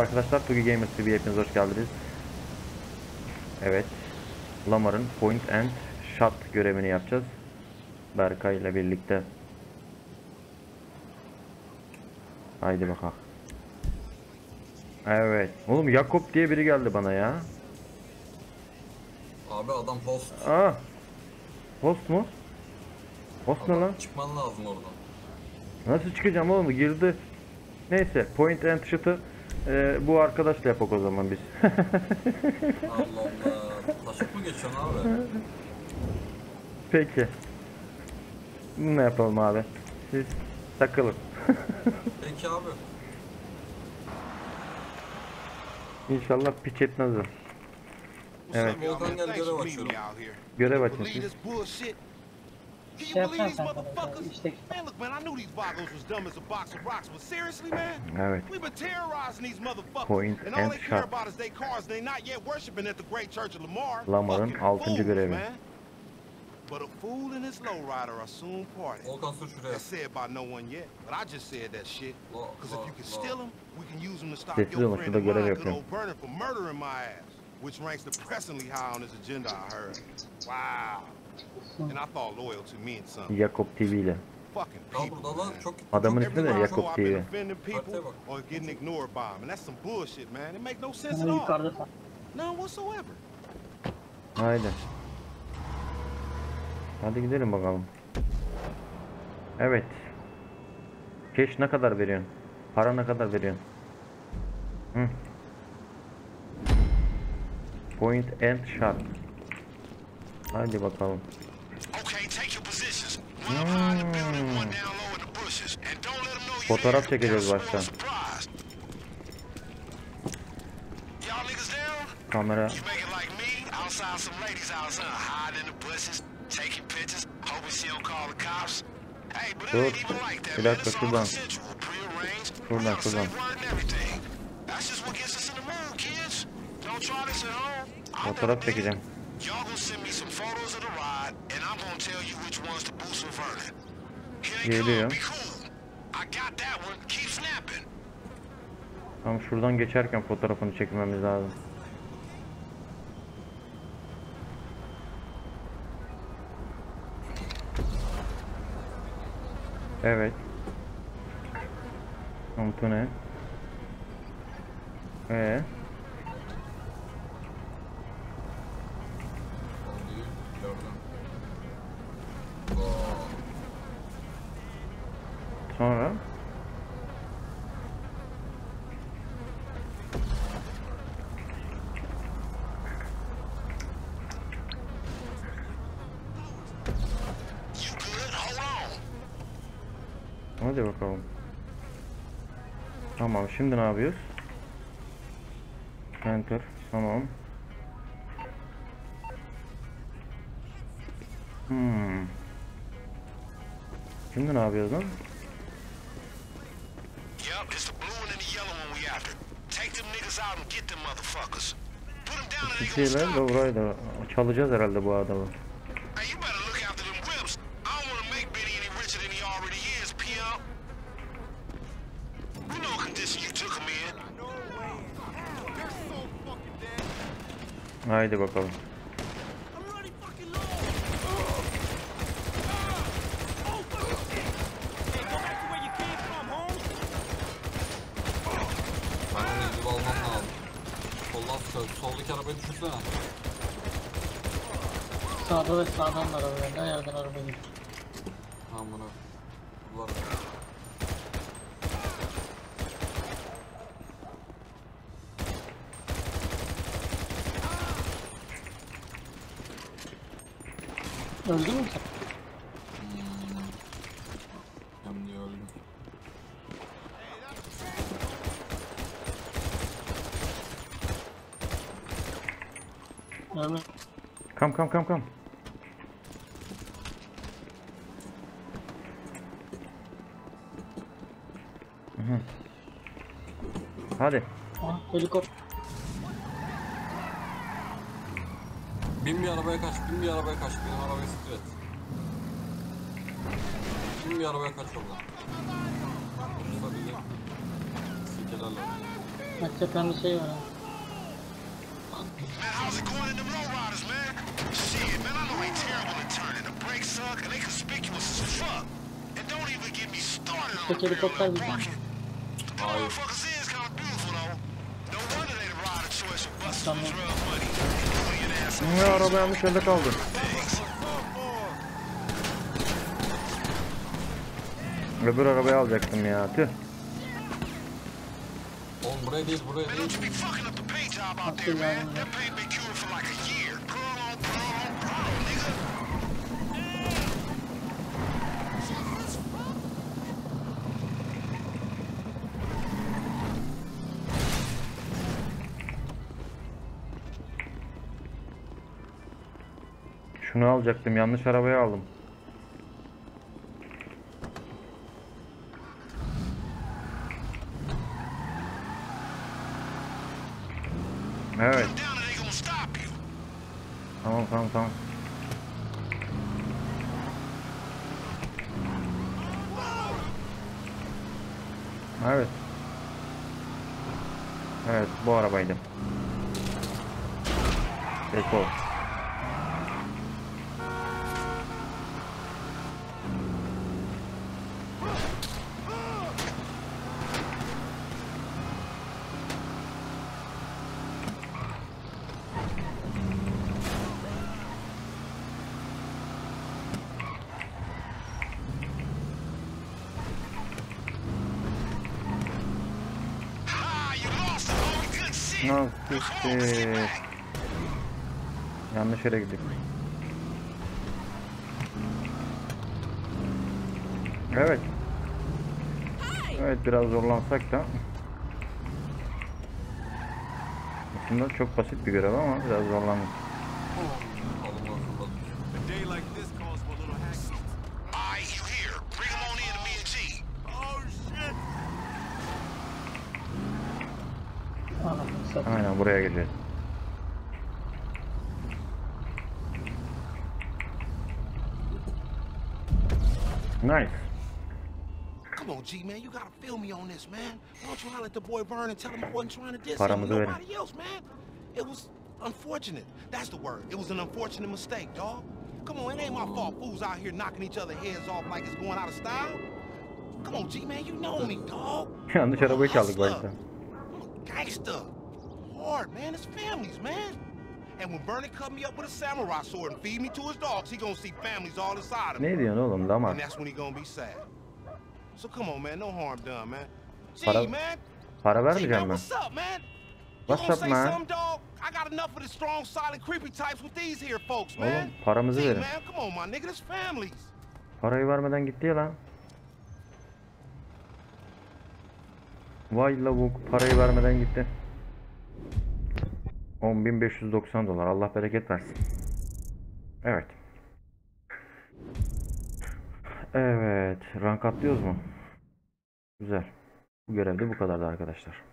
Arkadaşlar Tugi Gamers TV hepiniz hoş geldiniz. Evet, Lamar'ın Point and Shoot görevini yapacağız Berkay ile birlikte. Haydi bakalım. Evet. Oğlum Yakup diye biri geldi bana ya. Abi adam host. Aa. Host mu? Host ne lan? Çıkman lazım oradan. Nasıl çıkacağım oğlum? Girdi. Neyse, Point and Shoot'ı bu arkadaşla yapak o zaman biz. Allah Allah. Taşıp mı geçiyorsun abi? Peki. Ne yapalım abi? Siz takılın. Peki abi. İnşallah piç etmez o. Evet. Görev açın. Evet. Point and Shoot. Lamar'ın 6. görevi. But a fool and his lowrider are soon parted. That's said by no one yet, but I just said that shit. Because if you can steal him, we can use him to stop your friend and my good old burner for murdering my ass, which ranks depressingly high on his agenda, I heard. Wow. And I thought loyalty meant something. Jacob TV ile. Fucking people. Adamın ismi de Jacob TV. Or getting ignored by him, and that's some bullshit, man. It make no sense at all. None whatsoever. Aynen. Hadi gidelim bakalım. Evet. Keş ne kadar veriyorsun? Para ne kadar veriyorsun? Hı. Point and Shoot. Hadi bakalım. Fotoğraf çekeceğiz baştan. Kamera. Dur, bir dakika şuradan. Şuradan. Fotoğraf çekeceğim. Geliyor. Tam şuradan geçerken fotoğrafını çekmemiz lazım. Evet. Komutu ne? Sonra? Hadi bakalım. Tamam, şimdi ne yapıyoruz? Enter, tamam. Şimdi ne yapıyoruz lan? Bir şeyler de burayı da çalacağız herhalde bu adamı. Haydi bakalım. Soldaki arabayı düşürsene. Sağda ve sağdan da arabaya. Ne yerden arabaya gidiyor? Tamam bunu. Kullanın. Öldü mü ki? Hem niye öldü? Öldü. Come. Hadi. Helikopter. Bin bir arabaya kaç, benim arabayı siktir et. Bin bir arabaya kaç oradan. Sikelerler. Nag-check kami sa'yo, ano? Man, how's it going in them lowriders, man? Shit, man, I know they terrible at turning. The brakes suck and they conspicuous as fuck. And don't even get me started on the barrel and barking. The motherfuckers is kind of beautiful, though. No wonder they the rider choice of busting the drug money. Yeah, Robbie, I'm sure they called it. Öbür arabayı alacaktım ya, tüh. Oğlum buraya değil, buraya değil. Şunu alacaktım, yanlış arabayı aldım. Evet. Tamam tamam tamam. Evet. Evet bu arabaydı. Jacob. Yanlış yere gittik. Evet. Evet biraz zorlansak da. Aslında çok basit bir görev ama biraz zorlandık. Aynen buraya geleceğiz. Nice. Come on, G man, you gotta feel me on this, man. Why don't you holler at the boy Vern and tell him I wasn't trying to diss him, nobody else, man. It was unfortunate. That's the word. It was an unfortunate mistake, dog. Come on, it ain't my fault. Fools out here knocking each other heads off like it's going out of style. Come on, G man, you know me, dog. I'm not sure which I'll go into. Gangster. Hard, man. It's families, man. And when Bernie cut me up with a samurai sword and feed me to his dogs, he gonna see families all inside of me. And that's when he gonna be sad. So come on, man. No harm done, man. Gee, man. Gee, man, what's up, man? What's up, man? Some dog. I got enough of the strong, solid, creepy types with these here folks, man. Gee, man, come on, my nigga. It's families. Parayı vermeden gitti ya lan. Vay lavuk, parayı vermeden gitti. 10.590 dolar. Allah bereket versin. Evet. Evet. Rank atlıyoruz mu? Güzel. Bu görevde bu kadardı arkadaşlar.